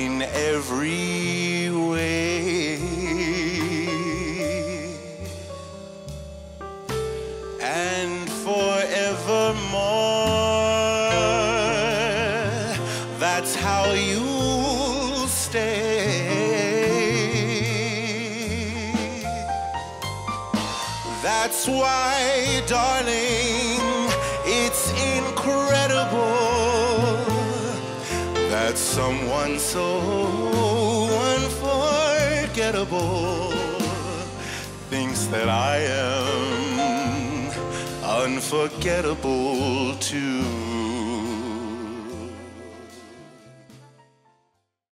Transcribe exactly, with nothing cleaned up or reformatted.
in every way, and forevermore, that's how you'll stay. That's why, darling, it's incredible that someone so unforgettable thinks that I am unforgettable too.